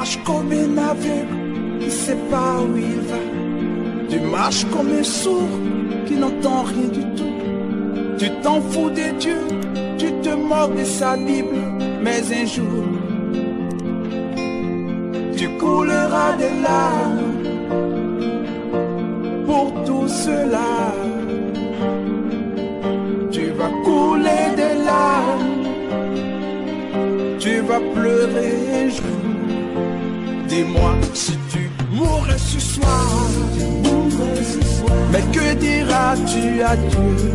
marche comme un aveugle qui sait pas où il va. Tu marches comme un sourd qui n'entend rien du tout. Tu t'en fous de Dieu, tu te moques de sa Bible, mais un jour tu couleras des larmes pour tout cela. Tu vas couler des larmes, tu vas pleurer un jour. Dis-moi si tu mourrais ce soir, mais que diras-tu à Dieu?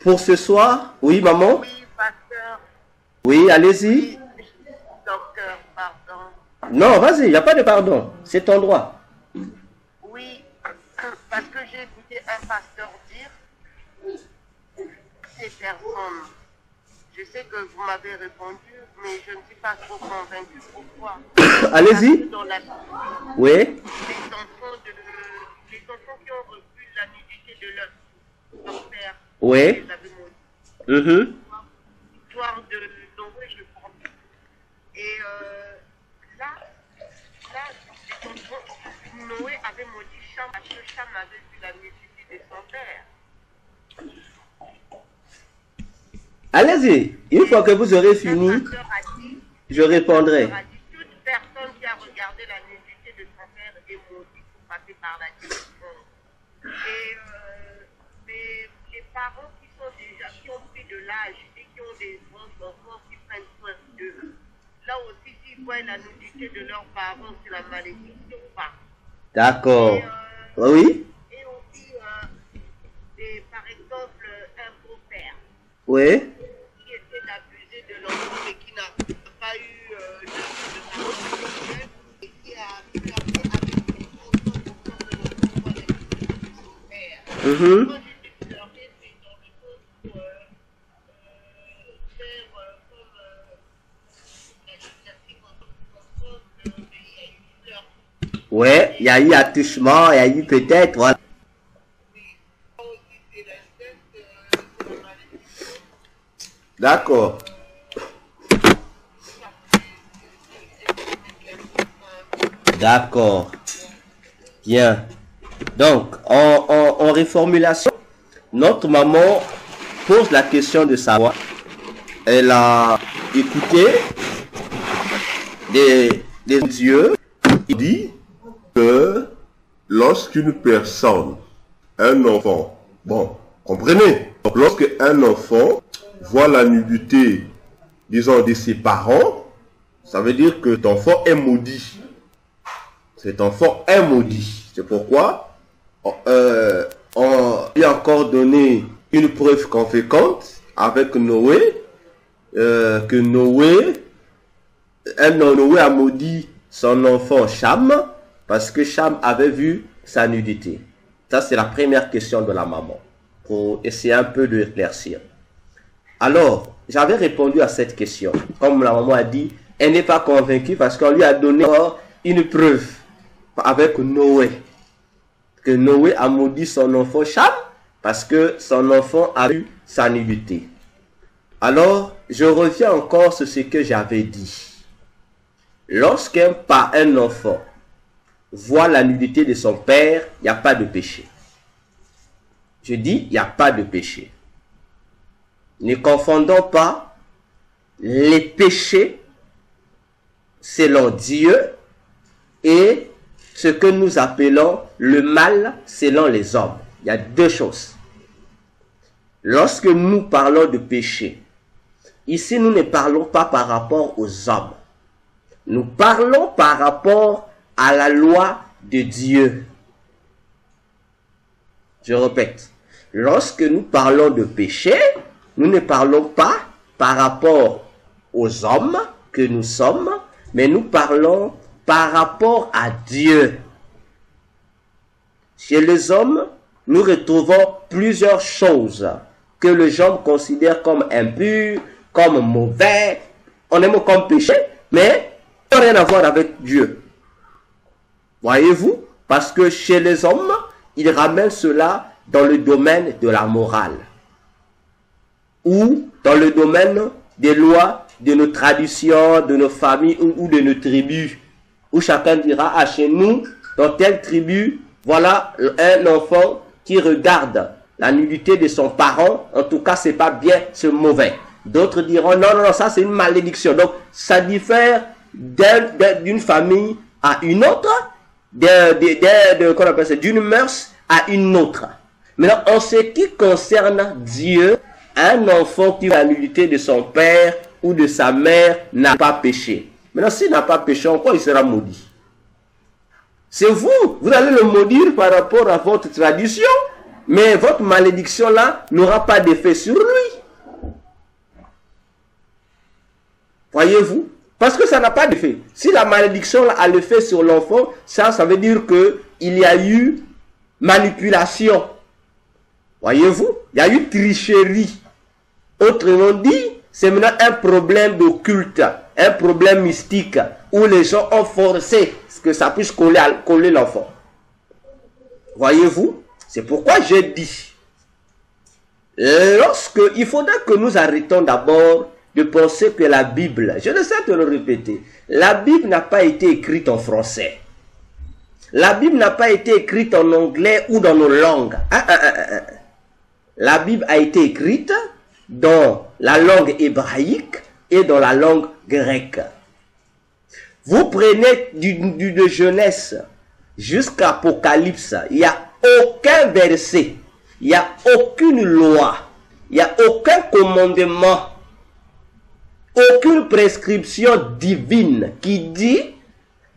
Pour ce soir, oui maman. Oui, pasteur. Oui, allez-y. Docteur, pardon. Non, vas-y, il n'y a pas de pardon. C'est ton droit. Oui, parce que j'ai écouté un pasteur dire, ces personnes, je sais que vous m'avez répondu, mais je ne suis pas trop convaincue. Pourquoi? Allez-y. Oui. Les enfants qui ont reçu la nudité de leur père. Oui. Histoire de l'envoyer, je crois. Et là, Noé avait maudit Cham parce que Cham avait vu la nudité de son père. Allez-y, une fois que vous aurez fini, je répondrai. Toute personne qui a regardé la nudité de son père est maudite pour passer par la division. Et parents qui sont déjà, qui ont pris de l'âge et qui ont des grands enfants qui prennent soin d'eux. Là aussi, s'ils voient la nudité de leurs parents, c'est la malédiction ou pas. D'accord. Oui. Et aussi, par exemple, un beau-père. Oui. Qui essaie d'abuser de l'enfant mais qui n'a pas eu de parole et qui a gardé avec l'enfant de son père. Ouais, il y a eu attouchement, il y a eu peut-être, voilà. D'accord. D'accord. Bien. Donc, en reformulation, notre maman pose la question de savoir. Elle a écouté des dieux. Il dit que lorsqu'une personne, un enfant, bon, comprenez, lorsque un enfant voit la nudité, disons, de ses parents, ça veut dire que cet enfant est maudit. Cet enfant est maudit. C'est pourquoi on lui a encore donné une preuve conséquente avec Noé, que Noé a maudit son enfant Cham, parce que Cham avait vu sa nudité. Ça, c'est la première question de la maman, pour essayer un peu de l'éclaircir. Alors, j'avais répondu à cette question. Comme la maman a dit, elle n'est pas convaincue parce qu'on lui a donné une preuve avec Noé. Que Noé a maudit son enfant Cham parce que son enfant a vu sa nudité. Alors, je reviens encore sur ce que j'avais dit. Lorsqu'un enfant voit la nudité de son père, il n'y a pas de péché. Je dis, il n'y a pas de péché. Ne confondons pas les péchés selon Dieu et ce que nous appelons le mal selon les hommes. Il y a deux choses. Lorsque nous parlons de péché, ici nous ne parlons pas par rapport aux hommes. Nous parlons par rapport à la loi de Dieu. Je répète, lorsque nous parlons de péché, nous ne parlons pas par rapport aux hommes que nous sommes, mais nous parlons par rapport à Dieu. Chez les hommes, nous retrouvons plusieurs choses que les hommes considèrent comme impures, comme mauvais, on aime comme péché, mais ça n'a rien à voir avec Dieu. Voyez-vous? Parce que chez les hommes, ils ramènent cela dans le domaine de la morale. ou dans le domaine des lois, de nos traditions, de nos familles ou de nos tribus, où chacun dira, ah, chez nous, dans telle tribu, voilà un enfant qui regarde la nudité de son parent, en tout cas, c'est pas bien, c'est mauvais. D'autres diront, non, non, non, ça c'est une malédiction. Donc, ça diffère d'une famille à une autre, d'une mœurs à une autre. Maintenant, en ce qui concerne Dieu, un enfant qui a la nudité de son père ou de sa mère n'a pas péché. Maintenant, s'il n'a pas péché, encore il sera maudit. C'est vous, vous allez le maudire par rapport à votre tradition, mais votre malédiction là n'aura pas d'effet sur lui. Voyez-vous? Parce que ça n'a pas d'effet. Si la malédiction là a l'effet sur l'enfant, ça veut dire qu'il y a eu manipulation. Voyez-vous? Il y a eu tricherie. Autrement dit, c'est maintenant un problème d'occulte, un problème mystique, où les gens ont forcé que ça puisse coller l'enfant. Voyez-vous? C'est pourquoi j'ai dit, il faudra que nous arrêtons d'abord de penser que la Bible, je ne sais te le répéter, la Bible n'a pas été écrite en français. La Bible n'a pas été écrite en anglais ou dans nos langues. La Bible a été écrite dans la langue hébraïque et dans la langue grecque. Vous prenez de Genèse jusqu'à Apocalypse, il n'y a aucun verset, il n'y a aucune loi, il n'y a aucun commandement, aucune prescription divine qui dit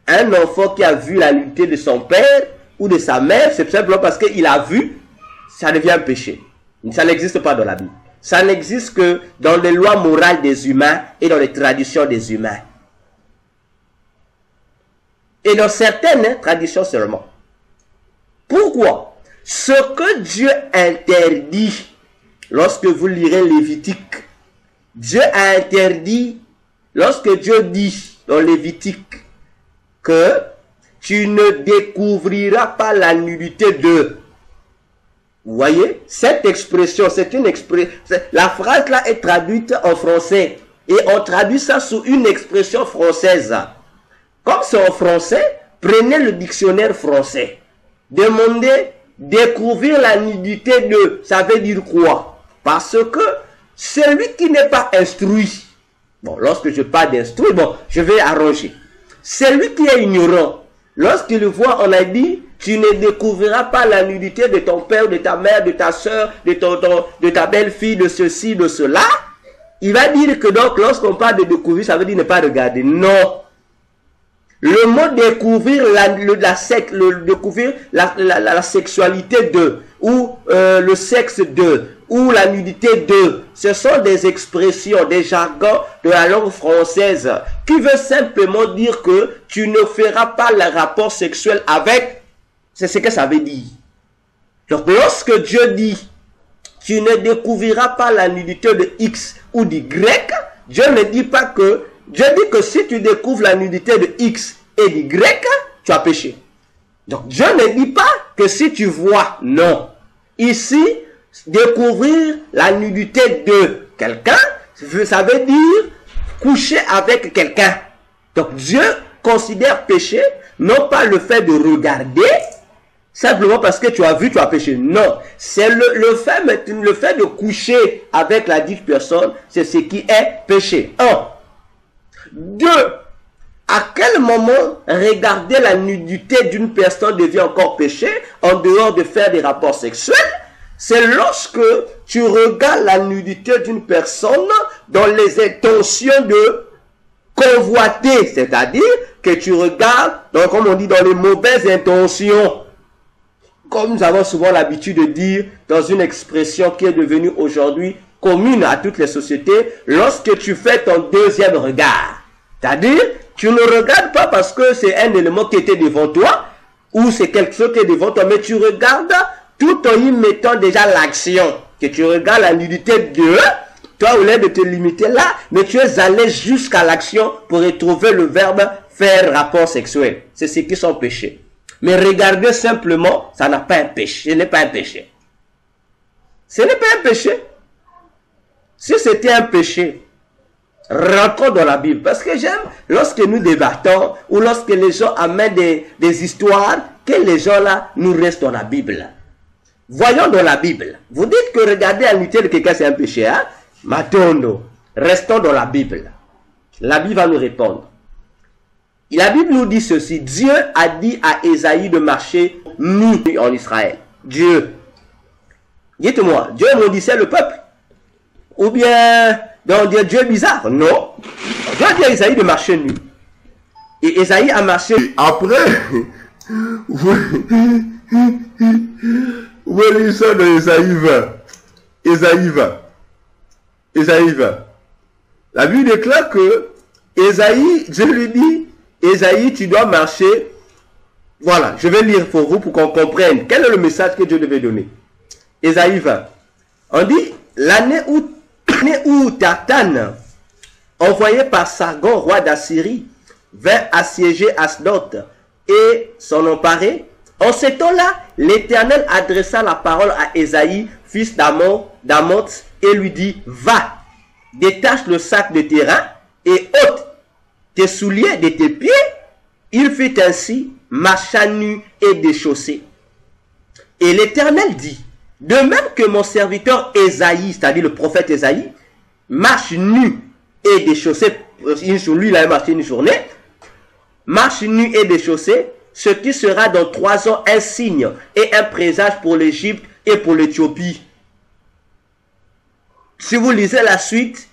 un enfant qui a vu la nudité de son père ou de sa mère, c'est simplement parce qu'il a vu, ça devient un péché. Ça n'existe pas dans la Bible. Ça n'existe que dans les lois morales des humains et dans les traditions des humains. Et dans certaines traditions seulement. Pourquoi? Ce que Dieu interdit, lorsque vous lirez Lévitique, Dieu a interdit, lorsque Dieu dit dans Lévitique que tu ne découvriras pas la nudité d'eux. Vous voyez, cette expression, c'est une expression. La phrase là est traduite en français et on traduit ça sous une expression française. Comme c'est en français, prenez le dictionnaire français. Demandez découvrir la nudité de. Ça veut dire quoi? Parce que celui qui n'est pas instruit, bon, lorsque je parle d'instruit, bon, je vais arranger. Celui qui est ignorant, lorsqu'il le voit, on a dit, tu ne découvriras pas la nudité de ton père, de ta mère, de ta soeur, de ta belle-fille, de ceci, de cela. Il va dire que donc, lorsqu'on parle de découvrir, ça veut dire ne pas regarder. Non. Le mot découvrir la sexualité de, ou le sexe de, ou la nudité de, ce sont des expressions, des jargons de la langue française qui veut simplement dire que tu ne feras pas le rapport sexuel avec. C'est ce que ça veut dire. Donc lorsque Dieu dit tu ne découvriras pas la nudité de X ou de Y, Dieu ne dit pas que Dieu dit que si tu découvres la nudité de X et de Y, tu as péché. Donc Dieu ne dit pas que si tu vois, non. Ici, découvrir la nudité de quelqu'un, ça veut dire coucher avec quelqu'un. Donc Dieu considère péché, non pas le fait de regarder, simplement parce que tu as vu, tu as péché. Non, c'est le fait de coucher avec la dite personne, c'est ce qui est péché. 1. 2. À quel moment regarder la nudité d'une personne devient encore péché, en dehors de faire des rapports sexuels? C'est lorsque tu regardes la nudité d'une personne dans les intentions de convoiter, c'est-à-dire que tu regardes, donc comme on dit, dans les mauvaises intentions. Comme nous avons souvent l'habitude de dire dans une expression qui est devenue aujourd'hui commune à toutes les sociétés, lorsque tu fais ton deuxième regard. C'est-à-dire, tu ne regardes pas parce que c'est un élément qui était devant toi, ou c'est quelque chose qui est devant toi, mais tu regardes tout en y mettant déjà l'action, que tu regardes la nudité de toi, au lieu de te limiter là, mais tu es allé jusqu'à l'action pour retrouver le verbe faire rapport sexuel. C'est ce qui sont péchés. Mais regarder simplement, ça n'a pas un péché. Ce n'est pas un péché. Ce n'est pas un péché. Si c'était un péché, rentrons dans la Bible. Parce que j'aime, lorsque nous débattons, ou lorsque les gens amènent des histoires, que les gens-là nous restent dans la Bible. Voyons dans la Bible. Vous dites que regarder à l'unité de quelqu'un, c'est un péché, hein? Matondo, restons dans la Bible. La Bible va nous répondre. La Bible nous dit ceci. Dieu a dit à Ésaïe de marcher nu en Israël. Dieu. Dites-moi, Dieu maudissait le peuple? Ou bien, donc, Dieu bizarre? Non. Dieu a dit à Ésaïe de marcher nu. Et Ésaïe a marché. Après, vous voyez ça dans Ésaïe 20. Ésaïe 20. Ésaïe 20. La Bible déclare que Ésaïe, Dieu lui dit, Ésaïe, tu dois marcher. Voilà, je vais lire pour vous pour qu'on comprenne quel est le message que Dieu devait donner. Ésaïe 20. On dit, l'année où Tartane, envoyé par Sargon, roi d'Assyrie, vint assiéger Asdod et s'en emparer. En ce temps-là, l'Éternel adressa la parole à Ésaïe, fils d'Amot, et lui dit, va, détache le sac de terrain et ôte tes souliers de tes pieds. Il fut ainsi, marcha nu et déchaussé. Et l'Éternel dit, de même que mon serviteur Ésaïe, c'est-à-dire le prophète Ésaïe, marche nu et déchaussé, lui il a marché une journée, marche nu et déchaussé, ce qui sera dans 3 ans un signe et un présage pour l'Égypte et pour l'Éthiopie. Si vous lisez la suite,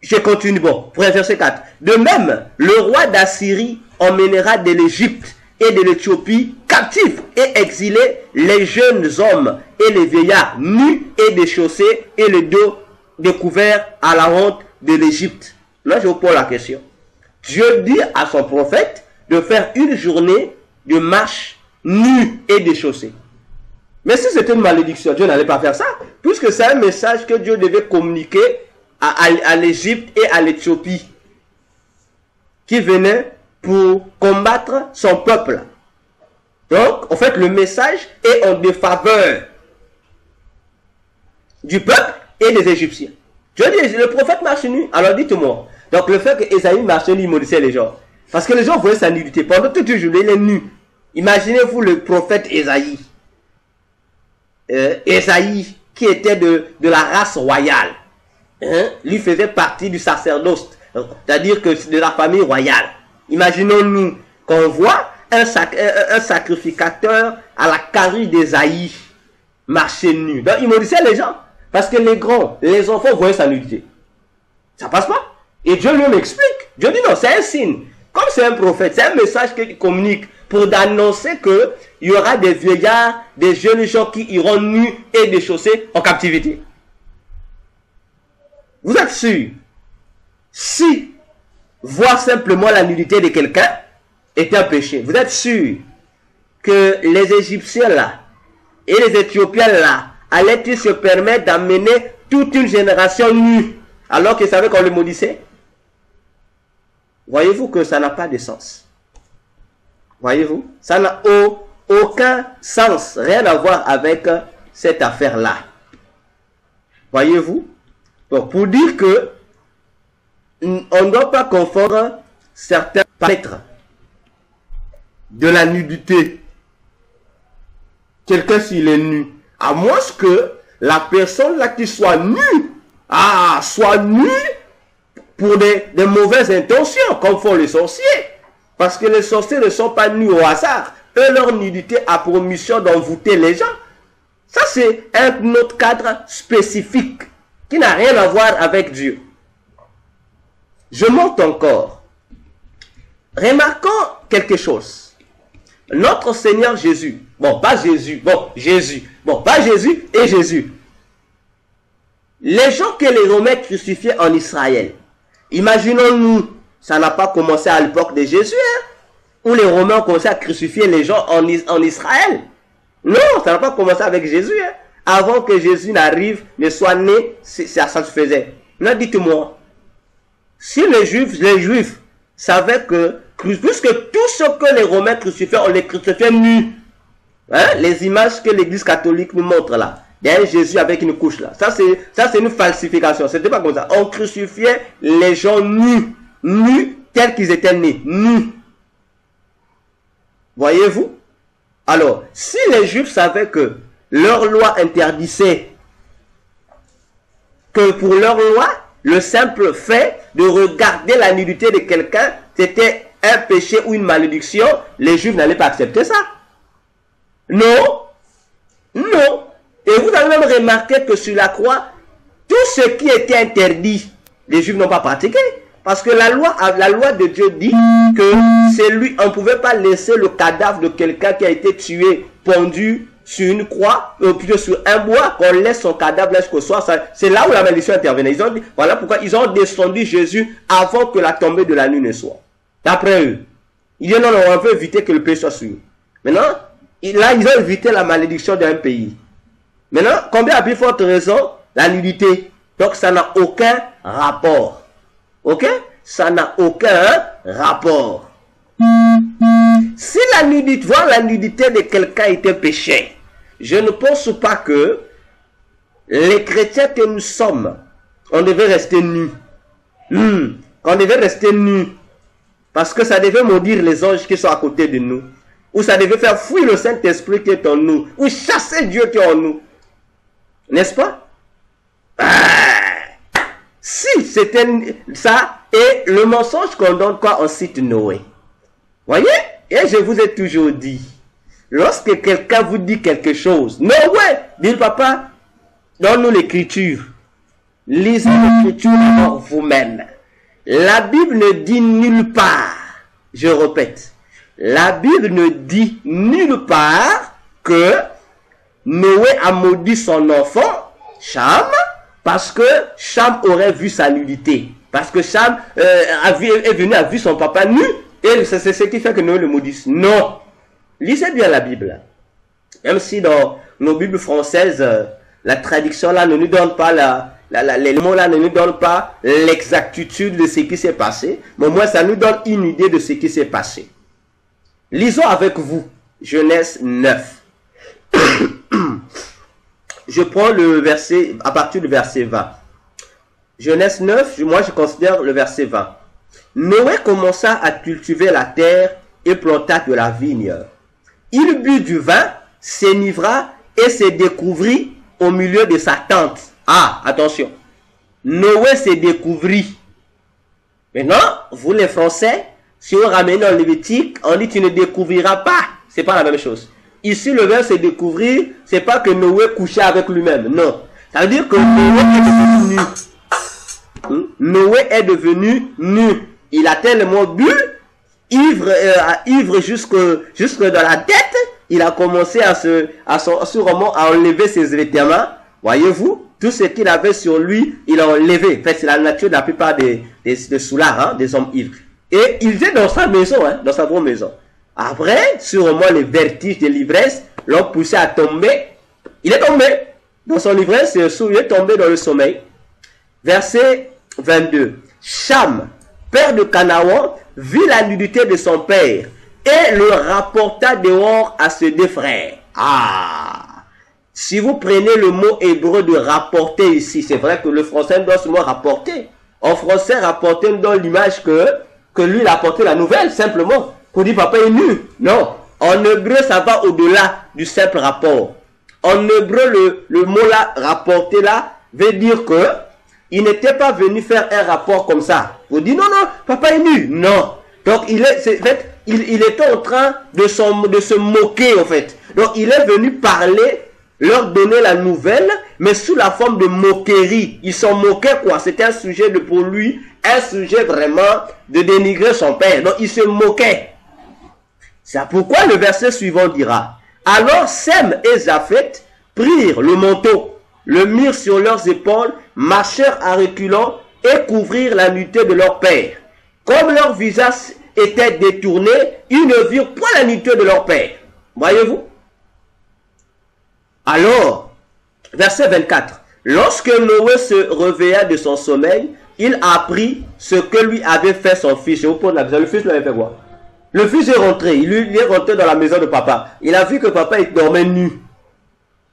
je continue. Bon, verset 4. De même, le roi d'Assyrie emmènera de l'Égypte et de l'Éthiopie captifs et exilés les jeunes hommes et les vieillards nus et déchaussés et le dos découvert à la honte de l'Égypte. Là, je vous pose la question. Dieu dit à son prophète de faire une journée de marche nue et déchaussée. Mais si c'était une malédiction, Dieu n'allait pas faire ça, puisque c'est un message que Dieu devait communiquer à l'Égypte et à l'Éthiopie, qui venaient pour combattre son peuple. Donc, en fait, le message est en défaveur du peuple et des Égyptiens. Dieu dit, le prophète marche nu, alors dites-moi. Donc, le fait que Ésaïe marche nu, il maudissait les gens. Parce que les gens voyaient sa nudité. Pendant toute une journée, il est nu. Imaginez-vous le prophète Ésaïe. Ésaïe, qui était de la race royale, hein, lui faisait partie du sacerdoce, c'est-à-dire que de la famille royale. Imaginons-nous qu'on voit un sacrificateur à la carie d'Ésaïe marcher nu. Donc, il maudissait les gens, parce que les grands, les enfants voyaient sa nudité. Ça passe pas. Et Dieu lui m'explique. Dieu dit non, c'est un signe. Comme c'est un prophète, c'est un message qu'il communique pour d'annoncer que il y aura des vieillards, des jeunes gens qui iront nus et déchaussés en captivité. Vous êtes sûr? Si voir simplement la nudité de quelqu'un est un péché, vous êtes sûr que les Égyptiens là et les Éthiopiens là allaient-ils se permettre d'amener toute une génération nue alors qu'ils savaient qu'on les maudissait? Voyez-vous que ça n'a pas de sens. Voyez-vous, ça n'a aucun sens, rien à voir avec cette affaire-là. Voyez-vous, donc, pour dire que on ne doit pas confondre certains paramètres de la nudité. Quelqu'un s'il est nu, à moins que la personne-là qui soit nue, soit nue pour des mauvaises intentions, comme font les sorciers. Parce que les sorciers ne sont pas nus au hasard. Eux, leur nudité a pour mission d'envoûter les gens. Ça, c'est un autre cadre spécifique qui n'a rien à voir avec Dieu. Je monte encore. Remarquons quelque chose. Notre Seigneur Jésus, Jésus. Les gens que les Romains crucifiaient en Israël, imaginons-nous, ça n'a pas commencé à l'époque de Jésus, hein, où les Romains ont commencé à crucifier les gens en Israël. Non, ça n'a pas commencé avec Jésus. Hein. Avant que Jésus n'arrive, ne soit né, ça se faisait. Non, dites-moi, si les Juifs savaient que, puisque tout ce que les Romains crucifiaient, on les crucifiait nus, hein, les images que l'Église catholique nous montre là, Derrière Jésus avec une couche là. Ça c'est une falsification. C'était pas comme ça. On crucifiait les gens nus. Nus tels qu'ils étaient nés. Nus. Voyez-vous? Alors, si les Juifs savaient que leur loi interdisait, que pour leur loi, le simple fait de regarder la nudité de quelqu'un, c'était un péché ou une malédiction, les Juifs n'allaient pas accepter ça. Non. Non. Et vous avez même remarqué que sur la croix, tout ce qui était interdit, les Juifs n'ont pas pratiqué. Parce que la loi de Dieu dit que on ne pouvait pas laisser le cadavre de quelqu'un qui a été tué, pendu sur une croix, plutôt sur un bois, qu'on laisse son cadavre jusqu'au soir. C'est là où la malédiction intervenait. Ils ont dit, voilà pourquoi ils ont descendu Jésus avant que la tombée de la nuit ne soit. D'après eux. Ils disent, non, on veut éviter que le péché soit sur eux. Maintenant, là, ils ont évité la malédiction d'un pays. Maintenant, combien à plus forte raison? La nudité. Donc, ça n'a aucun rapport. Ok? Ça n'a aucun rapport. Si la nudité, voir la nudité de quelqu'un était péché, je ne pense pas que les chrétiens que nous sommes, on devait rester nus. On devait rester nus. Parce que ça devait maudire les anges qui sont à côté de nous. Ou ça devait faire fuir le Saint-Esprit qui est en nous. Ou chasser Dieu qui est en nous. N'est-ce pas? Si c'était ça, et le mensonge qu'on donne quand on cite Noé. Voyez? Et je vous ai toujours dit, lorsque quelqu'un vous dit quelque chose, Noé, dit papa, donne-nous l'écriture. Lisez l'écriture d'abord vous-même. La Bible ne dit nulle part, je répète, la Bible ne dit nulle part que Noé a maudit son enfant, Cham, parce que Cham aurait vu sa nudité. Parce que Cham a vu son papa nu, et c'est ce qui fait que Noé le maudisse. Non! Lisez bien la Bible. Même si dans nos Bibles françaises, la traduction là ne nous donne pas les mots là ne nous donnent pas l'exactitude de ce qui s'est passé, mais au moins ça nous donne une idée de ce qui s'est passé. Lisons avec vous, Genèse 9. Je prends le verset, à partir du verset 20. Genèse 9, moi je considère le verset 20. Noé commença à cultiver la terre et planta de la vigne. Il but du vin, s'enivra et se découvrit au milieu de sa tente. Ah, attention. Noé se découvrit. Maintenant, vous les Français, si on ramène en Lévitique, on dit tu ne découvriras pas. C'est pas la même chose. Ici, le verbe se découvrir, c'est pas que Noé couchait avec lui-même. Non. Ça veut dire que Noé est devenu nu. Noé est devenu nu. Il a tellement bu, ivre jusque dans la tête, il a commencé à enlever ses vêtements. Voyez-vous? Tout ce qu'il avait sur lui, il a enlevé. En fait, c'est la nature de la plupart des soulards, hein, des hommes ivres. Et il était dans sa maison, hein, dans sa propre maison. Après, sûrement les vertiges de l'ivresse l'ont poussé à tomber. Il est tombé dans son ivresse, il est tombé dans le sommeil. Verset 22. Cham, père de Canaan, vit la nudité de son père et le rapporta dehors à ses deux frères. Ah! Si vous prenez le mot hébreu de rapporter ici, c'est vrai que le français donne ce mot rapporter. En français, rapporter nous donne l'image que lui, il a apporté la nouvelle, simplement. Pour dire papa est nu. Non. En hébreu, ça va au-delà du simple rapport. En hébreu, le mot là, rapporter là, veut dire que il n'était pas venu faire un rapport comme ça. Vous dites non, papa est nu. Non. Donc, il était en train de se moquer, en fait. Donc, il est venu parler, leur donner la nouvelle, mais sous la forme de moquerie. Ils s'en moquaient, quoi. C'était un sujet pour lui, un sujet vraiment de dénigrer son père. Donc, il se moquait. C'est pourquoi le verset suivant dira, « Alors Sem et Japheth prirent le manteau, le mirent sur leurs épaules, marchèrent à reculons et couvrirent la nudité de leur père. Comme leur visage était détourné, ils ne virent point la nudité de leur père. » Voyez-vous? Alors, verset 24, lorsque Noé se réveilla de son sommeil, il apprit ce que lui avait fait son fils. Je vous pose la question, le fils l'avait fait quoi? Le fils est rentré, il est rentré dans la maison de papa. Il a vu que papa il dormait nu.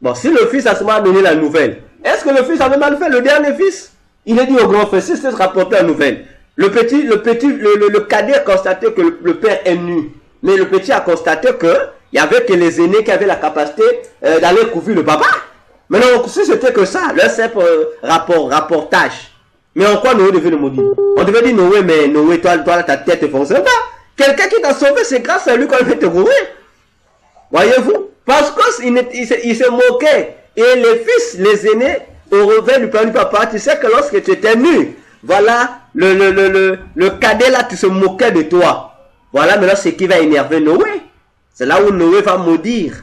Bon, si le fils a seulement donné la nouvelle, est-ce que le fils avait mal fait? Le dernier fils, il a dit au grand frère, si c'est rapporté la nouvelle, le cadet a constaté que le père est nu, mais le petit a constaté que il y avait que les aînés qui avaient la capacité d'aller couvrir le papa. Maintenant, si c'était que ça, le simple rapportage. Mais en quoi Noé devait le maudire? On devait dire Noé, mais Noé, toi, ta tête est foncée. Quelqu'un qui t'a sauvé, c'est grâce à lui qu'on veut te couvrir. Voyez-vous? Parce qu'il se moquait. Et les fils, les aînés, au revers du plan du papa, tu sais que lorsque tu étais nu, voilà, le cadet là, tu se moquais de toi. Voilà maintenant ce qui va énerver Noé. C'est là où Noé va maudire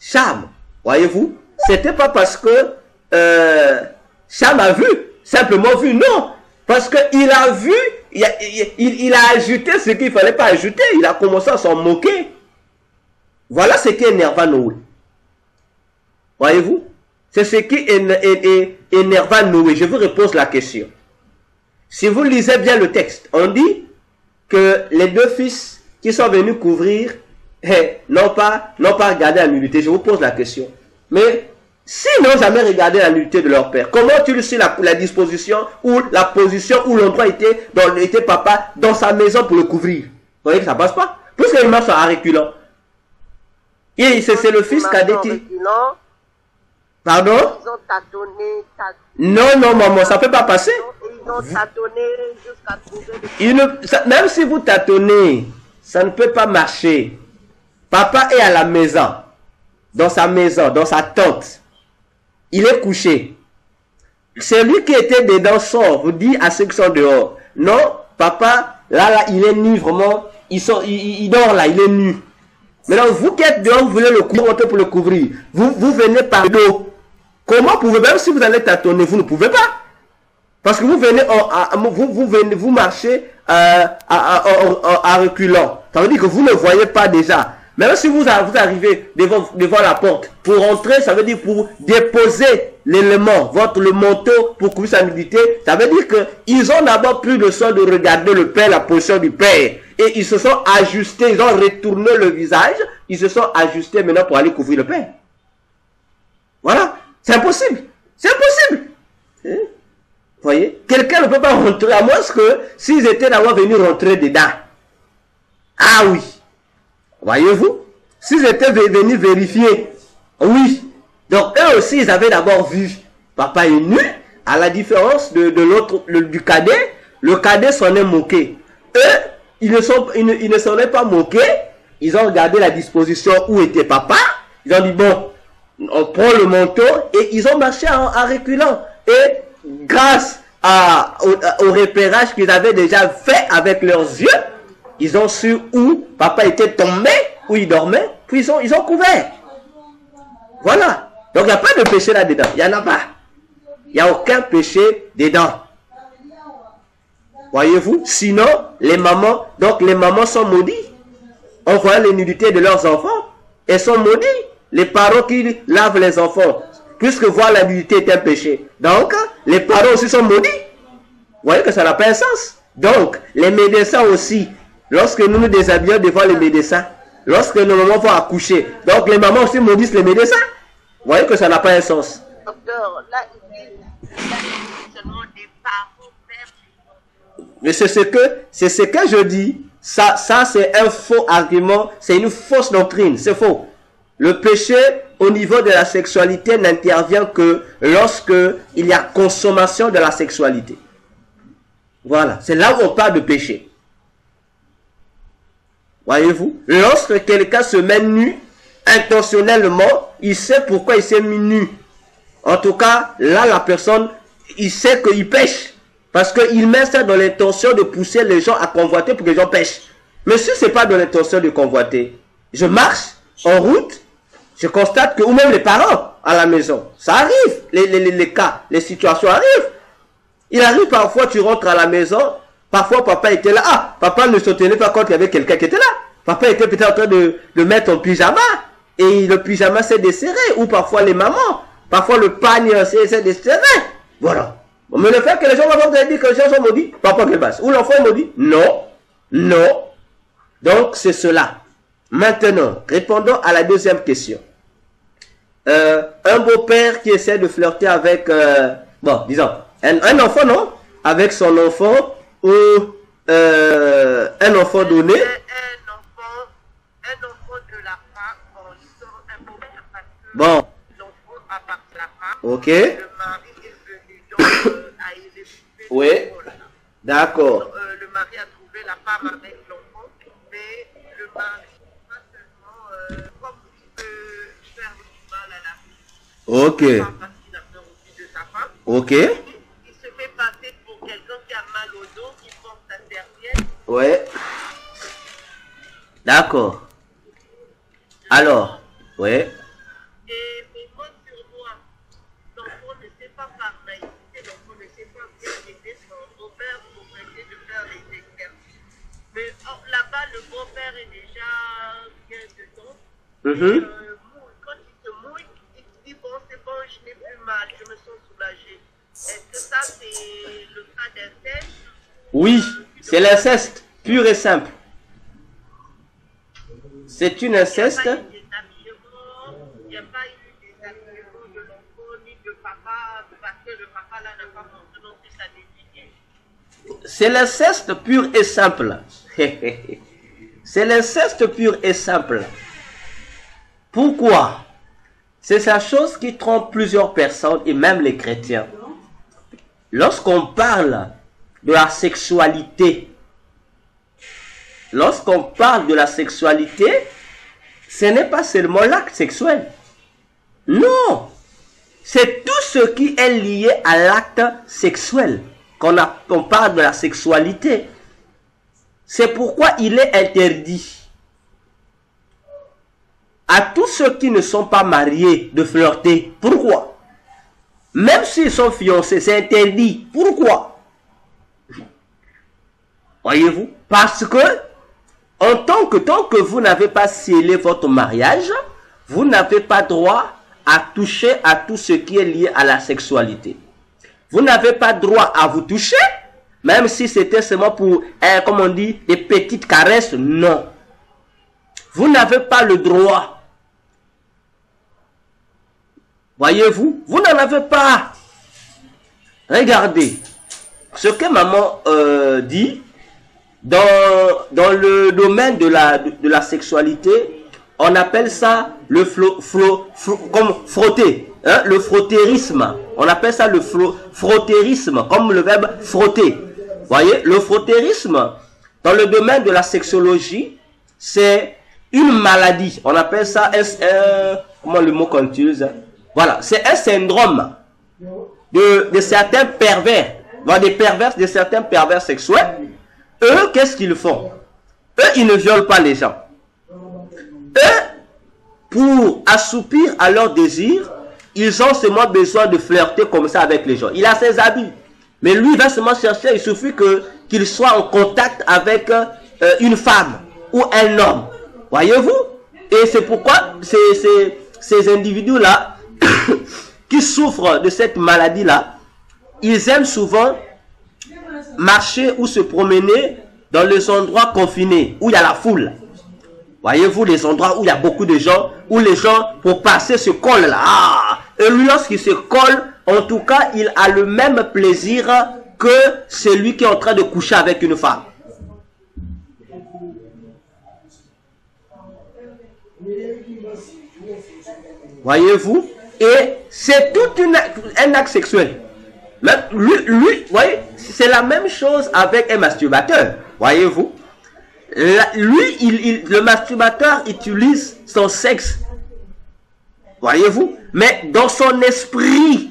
Cham. Voyez-vous? C'était pas parce que Cham a vu, simplement vu, non. Parce qu'il a vu, il a ajouté ce qu'il ne fallait pas ajouter. Il a commencé à s'en moquer. Voilà ce qui énerva Noé. Voyez-vous? C'est ce qui énerva Noé. Je vous repose la question. Si vous lisez bien le texte, on dit que les deux fils qui sont venus couvrir n'ont pas regardé la nudité. Je vous pose la question. Mais s'ils n'ont jamais regardé la nudité de leur père, comment tu le sais la disposition ou la position où l'endroit était dont était papa dans sa maison pour le couvrir? Vous voyez que ça ne passe pas. Puisque les mains sont en reculant. Et c'est le fils qui a dit... Pardon? Ils ont tâtonné, non, maman, ça ne peut pas passer. Ils ont tâtonné jusqu'à trouver... Même si vous tâtonnez, ça ne peut pas marcher. Papa est à la maison, dans sa tente. Il est couché. Celui qui était dedans sort, vous dit à ceux qui sont dehors. Non, papa, là, il est nu, vraiment. Il dort là, il est nu. Maintenant, vous qui êtes dehors, vous voulez le couvrir, pour le couvrir. Vous venez par l'eau. Comment pouvez-vous, même si vous allez tâtonner, vous ne pouvez pas. Parce que vous venez, vous marchez à reculant. Ça veut dire que vous ne voyez pas déjà. Même si vous arrivez devant la porte, pour entrer, ça veut dire pour déposer l'élément, le manteau, pour couvrir sa nudité, ça veut dire qu'ils ont d'abord pris le soin de regarder le père, la position du père. Et ils se sont ajustés, ils ont retourné le visage, ils se sont ajustés maintenant pour aller couvrir le père. Voilà, c'est impossible. C'est impossible. Vous voyez, quelqu'un ne peut pas rentrer, à moins que s'ils étaient d'abord venus rentrer dedans. Ah oui. Voyez-vous? S'ils étaient venus vérifier, oui. Donc, eux aussi, ils avaient d'abord vu. Papa est nu, à la différence de l'autre, du cadet. Le cadet s'en est moqué. Eux, ils ne s'en sont pas moqués. Ils ont regardé la disposition où était papa. Ils ont dit, bon, on prend le manteau. Et ils ont marché en reculant. Et grâce au repérage qu'ils avaient déjà fait avec leurs yeux, ils ont su où papa était tombé, où il dormait, puis ils ont couvert. Voilà. Donc, il n'y a pas de péché là-dedans. Il n'y en a pas. Il n'y a aucun péché dedans. Voyez-vous? Sinon, les mamans sont maudites. En voyant les nudités de leurs enfants, elles sont maudites. Les parents qui lavent les enfants, puisque voir la nudité est un péché. Donc, les parents aussi sont maudits. Vous voyez que ça n'a pas un sens. Donc, les médecins aussi... Lorsque nous nous déshabillons devant les médecins, lorsque nos mamans vont accoucher, donc les mamans aussi maudissent les médecins. Vous voyez que ça n'a pas un sens. Docteur, là, il dit seulement des parents perdus. Mais c'est ce que je dis. Ça c'est un faux argument, c'est une fausse doctrine, c'est faux. Le péché au niveau de la sexualité n'intervient que lorsque il y a consommation de la sexualité. Voilà, c'est là où on parle de péché. Voyez-vous, lorsque quelqu'un se met nu, intentionnellement, il sait pourquoi il s'est mis nu. En tout cas, là, la personne, il sait qu'il pêche. Parce qu'il met ça dans l'intention de pousser les gens à convoiter pour que les gens pêchent. Mais si ce n'est pas dans l'intention de convoiter, je marche en route, je constate que, ou même les parents à la maison, ça arrive, les cas, les situations arrivent. Il arrive parfois, tu rentres à la maison, parfois, papa était là. Ah, papa ne se tenait pas compte qu'il y avait quelqu'un qui était là. Papa était peut-être en train de mettre en pyjama. Et le pyjama s'est desserré. Ou parfois les mamans. Parfois le pagne s'est desserré. Voilà. Mais le fait que les gens vont dire que les gens sont maudits, papa qu'elle passe. Ou l'enfant est maudit. Non. Non. Donc, c'est cela. Maintenant, répondons à la deuxième question. un beau-père qui essaie de flirter avec, un enfant, non? Avec son enfant ou un enfant donné. Un enfant de la femme, bon, ils sont un beau-père parce que bon. L'enfant appartient à la femme. Ok. Le mari est venu donc à élever. Oui. D'accord. Le mari a trouvé la femme avec l'enfant, mais le mari pas seulement comme il peut faire du mal à la fille. Ok. Parce qu'il a peur aussi de sa femme. Ok. Il se fait passer pour quelqu'un qui a mal au dos, qui porte sa serviette. Ouais. D'accord. Alors, ouais. Et mon sur moi, l'enfant ne sait pas par naïveté, l'enfant ne sait pas bien aider son beau-père pour essayer de faire les exercices. Mais là-bas, le beau-père est déjà bien dedans. Mm-hmm. Quand il se mouille, il se dit, bon, c'est bon, je n'ai plus mal, je me sens soulagée. Est-ce que ça, c'est le cas d'inceste? Oui, c'est l'inceste, pur et simple. C'est une inceste. Il n'y a pas eu des amours de l'enfant ni de papa, parce que le papa là n'a pas montré non plus sa dignité. C'est l'inceste pur et simple. C'est l'inceste pur et simple. Pourquoi? C'est la chose qui trompe plusieurs personnes et même les chrétiens. Lorsqu'on parle de la sexualité, lorsqu'on parle de la sexualité, ce n'est pas seulement l'acte sexuel. Non, c'est tout ce qui est lié à l'acte sexuel qu'on parle de la sexualité. C'est pourquoi il est interdit à tous ceux qui ne sont pas mariés de flirter. Pourquoi? Même s'ils sont fiancés, c'est interdit. Pourquoi? Voyez-vous? Parce que tant que vous n'avez pas scellé votre mariage, vous n'avez pas droit à toucher à tout ce qui est lié à la sexualité. Vous n'avez pas droit à vous toucher, même si c'était seulement pour, comme on dit, des petites caresses, non. Vous n'avez pas le droit. Voyez-vous, vous n'en avez pas. Regardez, ce que maman dit, dans le domaine de la sexualité, on appelle ça le frotter, hein, le frottérisme. On appelle ça le frottérisme, comme le verbe frotter. Voyez, le frottérisme, dans le domaine de la sexologie, c'est une maladie. On appelle ça comment le mot qu'on utilise? Voilà, c'est un syndrome de certains pervers, de certains pervers sexuels. Eux, qu'est-ce qu'ils font? Eux, ils ne violent pas les gens. Eux, pour assoupir à leur désir, ils ont seulement besoin de flirter comme ça avec les gens. Il a ses habits. Mais lui, il va seulement chercher, il suffit qu'il soit en contact avec une femme ou un homme. Voyez-vous? Et c'est pourquoi ces individus-là, qui souffrent de cette maladie-là, ils aiment souvent marcher ou se promener dans les endroits confinés où il y a la foule. Voyez-vous, les endroits où il y a beaucoup de gens, où les gens pour passer se collent là. Ah, et lui, lorsqu'il se colle, en tout cas, il a le même plaisir que celui qui est en train de coucher avec une femme. Voyez-vous, et c'est tout un acte sexuel. Même lui, voyez, c'est la même chose avec un masturbateur, voyez-vous. Lui, le masturbateur utilise son sexe, voyez-vous. Mais dans son esprit,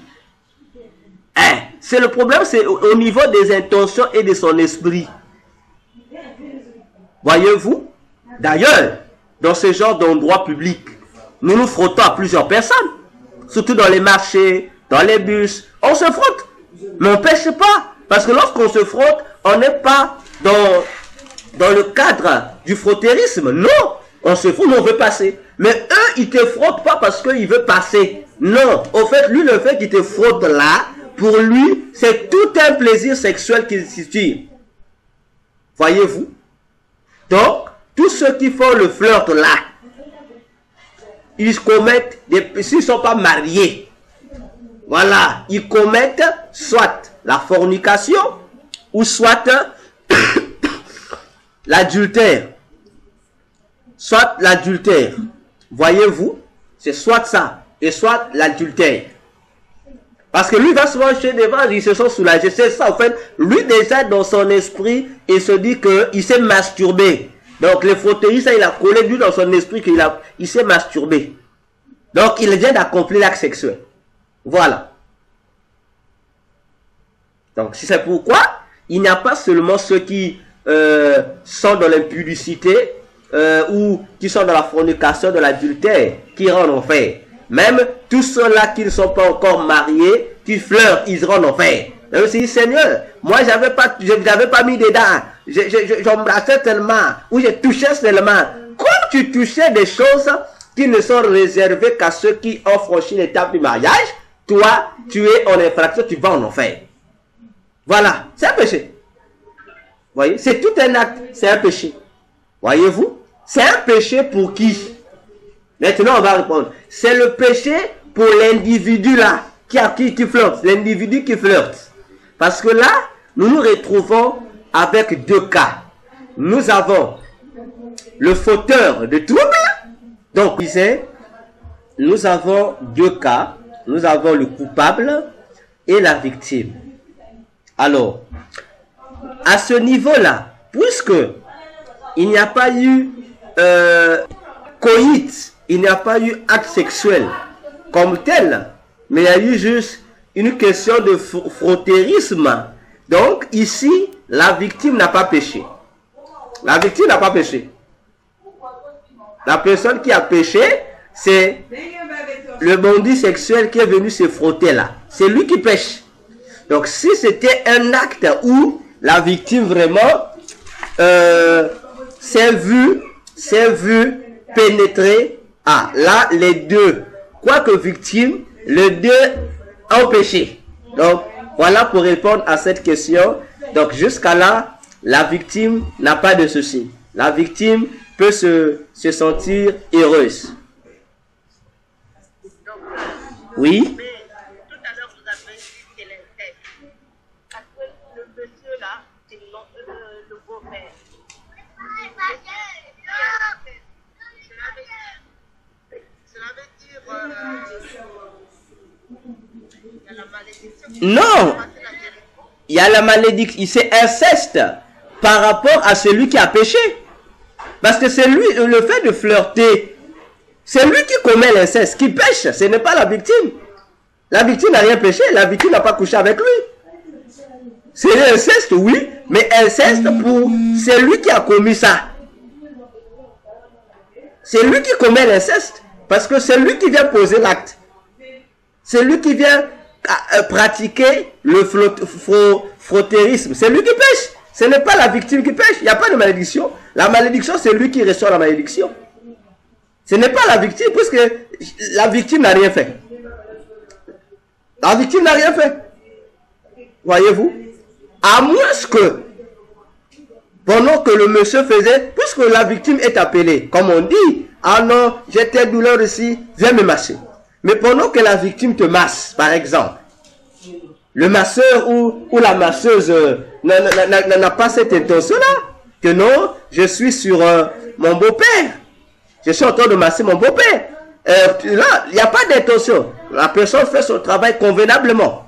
hein, c'est le problème, c'est au niveau des intentions et de son esprit. Voyez-vous. D'ailleurs, dans ce genre d'endroit public, nous nous frottons à plusieurs personnes, surtout dans les marchés, dans les bus, on se frotte. Mais on ne pêche pas, parce que lorsqu'on se frotte, on n'est pas dans le cadre du frottérisme. Non, on se frotte, on veut passer. Mais eux, ils ne te frottent pas parce qu'ils veulent passer. Non, au fait, lui, le fait qu'il te frotte là, pour lui, c'est tout un plaisir sexuel qu'il s'y tire. Voyez-vous? Donc, tous ceux qui font le flirt là, ils commettent, s'ils ne sont pas mariés, voilà, ils commettent soit la fornication ou soit l'adultère. Soit l'adultère. Voyez-vous, c'est soit ça et soit l'adultère. Parce que lui va souvent chez des vaches, ils se sont soulagés. C'est ça, en fait. Lui, déjà, dans son esprit, il se dit qu'il s'est masturbé. Donc, les fauteuils, ça, il a collé, lui, dans son esprit, qu'il s'est masturbé. Donc, il vient d'accomplir l'acte sexuel. Voilà. Donc, c'est pourquoi il n'y a pas seulement ceux qui sont dans l'impudicité ou qui sont dans la fornication, dans l'adultère, qui iront en enfer. Même tous ceux-là qui ne sont pas encore mariés, qui fleurent, ils iront en enfer. Je me suis dit, Seigneur, moi, je n'avais pas mis dedans. J'embrassais tellement, ou je touchais tellement. Comme tu touchais des choses qui ne sont réservées qu'à ceux qui ont franchi l'étape du mariage, toi, tu es en infraction, tu vas en enfer. Voilà, c'est un péché. Vous voyez, c'est tout un acte, c'est un péché. Voyez-vous, c'est un péché pour qui? Maintenant, on va répondre. C'est le péché pour l'individu là, qui flirte. L'individu qui flirte. Parce que là, nous nous retrouvons avec deux cas. Nous avons le fauteur de troubles. Donc, nous avons deux cas. Nous avons le coupable et la victime. Alors, à ce niveau-là, puisque il n'y a pas eu coït, il n'y a pas eu acte sexuel comme tel, mais il y a eu juste une question de frotteurisme. Donc ici, la victime n'a pas péché. La victime n'a pas péché. La personne qui a péché, c'est le bandit sexuel qui est venu se frotter là. C'est lui qui pêche. Donc si c'était un acte où la victime vraiment s'est vue pénétrer, ah, là, les deux, quoique victimes, les deux ont péché. Donc, voilà pour répondre à cette question. Donc, jusqu'à là, la victime n'a pas de souci. La victime peut se sentir heureuse. Oui? Non, il y a la malédiction, c'est inceste par rapport à celui qui a péché. Parce que c'est lui, le fait de flirter, c'est lui qui commet l'inceste, qui pêche, ce n'est pas la victime. La victime n'a rien péché, la victime n'a pas couché avec lui. C'est l'inceste, oui, mais inceste pour celui qui a commis ça. C'est lui qui commet l'inceste, parce que c'est lui qui vient poser l'acte. C'est lui qui vient pratiquer le frotteurisme. C'est lui qui pêche. Ce n'est pas la victime qui pêche. Il n'y a pas de malédiction. La malédiction, c'est lui qui reçoit la malédiction. Ce n'est pas la victime, puisque la victime n'a rien fait. La victime n'a rien fait. Voyez-vous? À moins que, pendant que le monsieur faisait, puisque la victime est appelée, comme on dit, « Ah non, j'ai telle douleur ici, viens me masser. » Mais pendant que la victime te masse, par exemple, le masseur ou la masseuse n'a pas cette intention-là. Que non, je suis sur mon beau-père. Je suis en train de masser mon beau-père. Là, il n'y a pas d'intention. La personne fait son travail convenablement.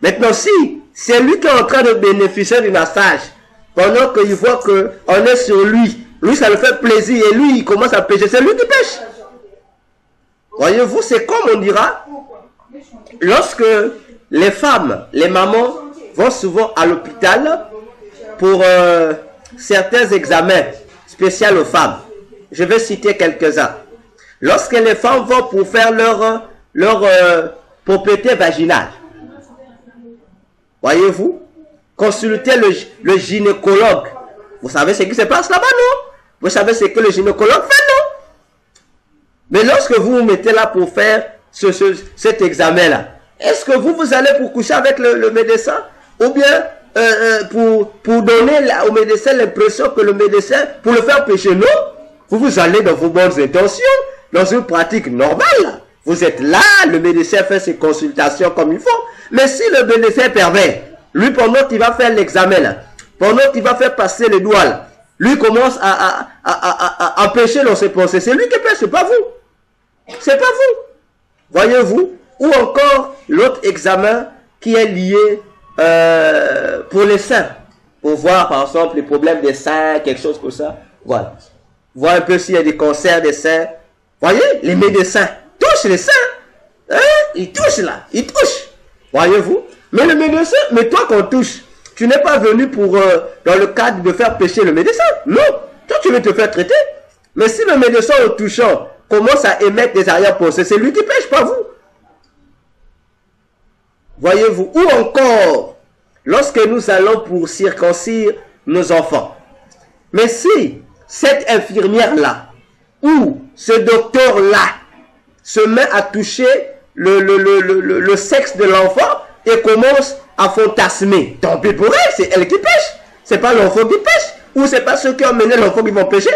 Maintenant, si c'est lui qui est en train de bénéficier du massage, pendant qu'il voit qu'on est sur lui, lui, ça le fait plaisir et lui, il commence à pêcher. C'est lui qui pêche. Voyez-vous, c'est comme on dira, lorsque les femmes, les mamans vont souvent à l'hôpital pour certains examens spéciaux aux femmes. Je vais citer quelques-uns. Lorsque les femmes vont pour faire leur propreté vaginale, voyez-vous, consulter le gynécologue. Vous savez ce qui se passe là-bas, non? Vous savez ce que le gynécologue fait, non? Mais lorsque vous vous mettez là pour faire cet examen-là, est-ce que vous allez pour coucher avec le médecin ou bien pour donner au médecin l'impression que le médecin, pour le faire pécher? Non, vous allez dans vos bonnes intentions, dans une pratique normale, vous êtes là, le médecin fait ses consultations comme il faut. Mais si le médecin est pervers, lui pendant qu'il va faire l'examen, pendant qu'il va faire passer les doigts, lui commence à empêcher dans ses pensées. C'est lui qui pêche, c'est pas vous. C'est pas vous. Voyez-vous? Ou encore l'autre examen qui est lié pour les seins. Pour voir par exemple les problèmes des seins, quelque chose comme ça. Voilà. Voir un peu s'il y a des cancers des seins. Voyez, les médecins touchent les seins. Hein? Ils touchent là, ils touchent. Voyez-vous? Mais le médecin, mais toi qu'on touche, tu n'es pas venu pour, dans le cadre de faire pécher le médecin. Non, toi tu veux te faire traiter. Mais si le médecin en touchant commence à émettre des arrière-pensées, c'est lui qui pêche, pas vous. Voyez-vous? Ou encore, lorsque nous allons pour circoncire nos enfants. Mais si cette infirmière-là, ou ce docteur-là, se met à toucher le sexe de l'enfant et commence à fantasmer, tant pis pour elle, c'est elle qui pêche. C'est pas l'enfant qui pêche. Ou c'est pas ceux qui ont mené l'enfant qui vont pêcher.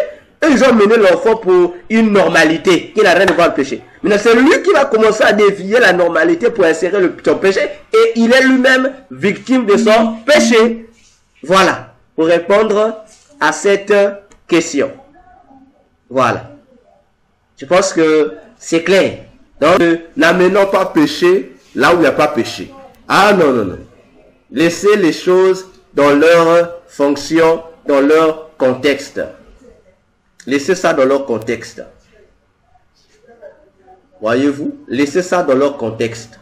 Ils ont mené l'enfant pour une normalité qui n'a rien à voir avec le péché. Maintenant, c'est lui qui va commencer à dévier la normalité pour insérer son péché. Et il est lui-même victime de son péché. Voilà. Pour répondre à cette question. Voilà. Je pense que c'est clair. Donc, n'amenons pas péché là où il n'y a pas péché. Ah non, non, non. Laissez les choses dans leur fonction, dans leur contexte. Laissez ça dans leur contexte. Voyez-vous? Laissez ça dans leur contexte.